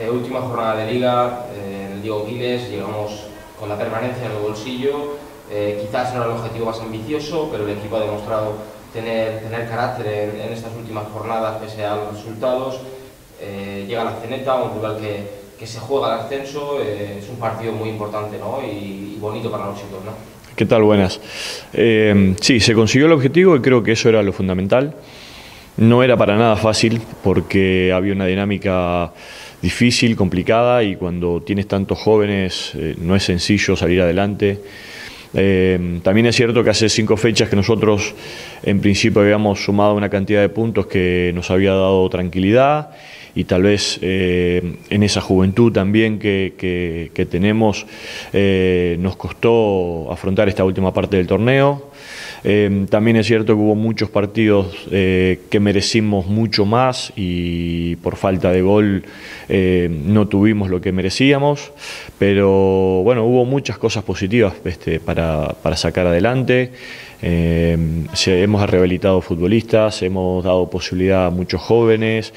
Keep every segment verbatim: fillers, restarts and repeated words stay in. Eh, última jornada de Liga, eh, en el Diego Giles llegamos con la permanencia en el bolsillo. Eh, quizás no era el objetivo más ambicioso, pero el equipo ha demostrado tener, tener carácter en, en estas últimas jornadas pese a los resultados. Eh, llega la Atzeneta, un rival que, que se juega el ascenso. Eh, es un partido muy importante, ¿no? y, y bonito para nosotros, ¿no? ¿Qué tal? Buenas. Eh, sí, se consiguió el objetivo y creo que eso era lo fundamental. No era para nada fácil porque había una dinámica difícil, complicada, y cuando tienes tantos jóvenes eh, no es sencillo salir adelante. Eh, también es cierto que hace cinco fechas que nosotros en principio habíamos sumado una cantidad de puntos que nos había dado tranquilidad, y tal vez eh, en esa juventud también que, que, que tenemos eh, nos costó afrontar esta última parte del torneo. Eh, también es cierto que hubo muchos partidos eh, que merecimos mucho más y por falta de gol eh, no tuvimos lo que merecíamos, pero bueno, hubo muchas cosas positivas este, para, para sacar adelante. Eh, se, hemos rehabilitado futbolistas, hemos dado posibilidad a muchos jóvenes,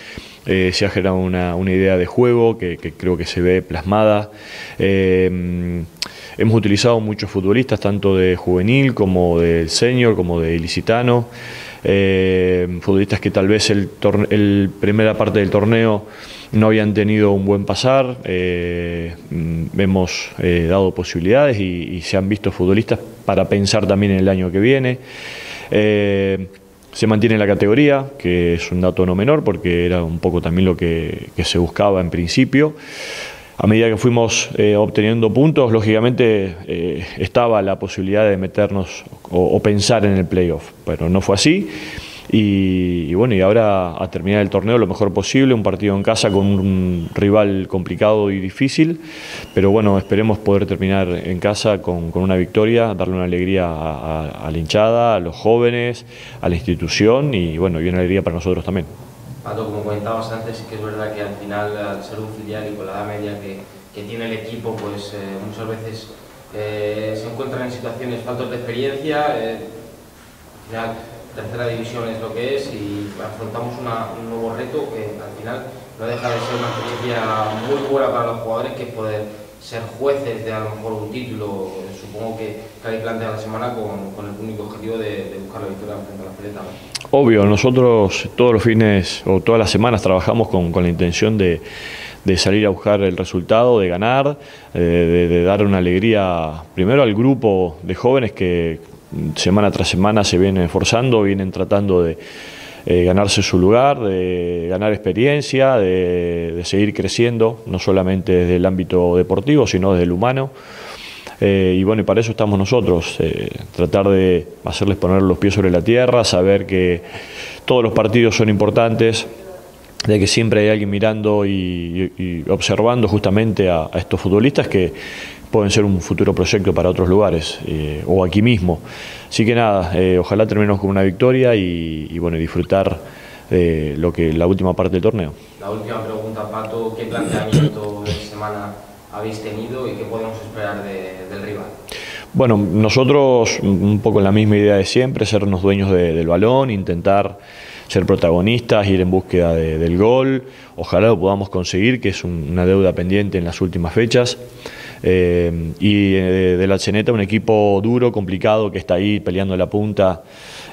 eh, se ha generado una, una idea de juego que, que creo que se ve plasmada. Eh, Hemos utilizado muchos futbolistas, tanto de juvenil como del senior, como de Ilicitano. Eh, futbolistas que tal vez el, el primera parte del torneo no habían tenido un buen pasar. Eh, hemos eh, dado posibilidades y, y se han visto futbolistas para pensar también en el año que viene. Eh, Se mantiene la categoría, que es un dato no menor, porque era un poco también lo que, que se buscaba en principio. A medida que fuimos eh, obteniendo puntos, lógicamente eh, estaba la posibilidad de meternos o, o pensar en el playoff, pero no fue así. Y, y bueno, y ahora a terminar el torneo lo mejor posible, un partido en casa con un rival complicado y difícil, pero bueno, esperemos poder terminar en casa con, con una victoria, darle una alegría a, a, a la hinchada, a los jóvenes, a la institución y bueno, y una alegría para nosotros también. Pato, como comentabas antes, sí que es verdad que al final, al ser un filial y con la edad media que, que tiene el equipo, pues eh, muchas veces eh, se encuentran en situaciones faltas de experiencia. Eh, al final, tercera división es lo que es y afrontamos una, un nuevo reto que al final no deja de ser una experiencia muy buena para los jugadores, que es poder ser jueces de a lo mejor un título. Supongo que hay plantea la semana con, con el único objetivo de, de buscar la victoria frente a la Atzeneta. Obvio, nosotros todos los fines o todas las semanas trabajamos con, con la intención de, de salir a buscar el resultado, de ganar, eh, de, de dar una alegría primero al grupo de jóvenes que semana tras semana se vienen esforzando, vienen tratando de Eh, ganarse su lugar, de ganar experiencia, de, de seguir creciendo, no solamente desde el ámbito deportivo, sino desde el humano. Eh, y bueno, y para eso estamos nosotros, eh, tratar de hacerles poner los pies sobre la tierra, saber que todos los partidos son importantes, de que siempre hay alguien mirando y, y, y observando justamente a, a estos futbolistas que pueden ser un futuro proyecto para otros lugares eh, o aquí mismo. Así que nada, eh, ojalá terminemos con una victoria y, y bueno, disfrutar eh, lo que la última parte del torneo. La última pregunta, Pato, ¿qué planteamiento de semana habéis tenido y qué podemos esperar de, del rival? Bueno, nosotros un poco en la misma idea de siempre, sernos dueños de, del balón, intentar ser protagonistas, ir en búsqueda de, del gol. Ojalá lo podamos conseguir, que es un, una deuda pendiente en las últimas fechas. Eh, y de, de la Atzeneta, un equipo duro, complicado, que está ahí peleando la punta.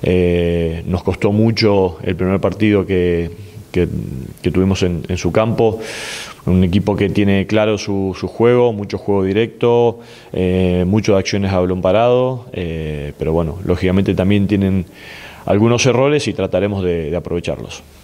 Eh, nos costó mucho el primer partido que, que, que tuvimos en, en su campo. Un equipo que tiene claro su, su juego, mucho juego directo, eh, mucho de acciones a balón parado, eh, pero bueno, lógicamente también tienen algunos errores y trataremos de, de aprovecharlos.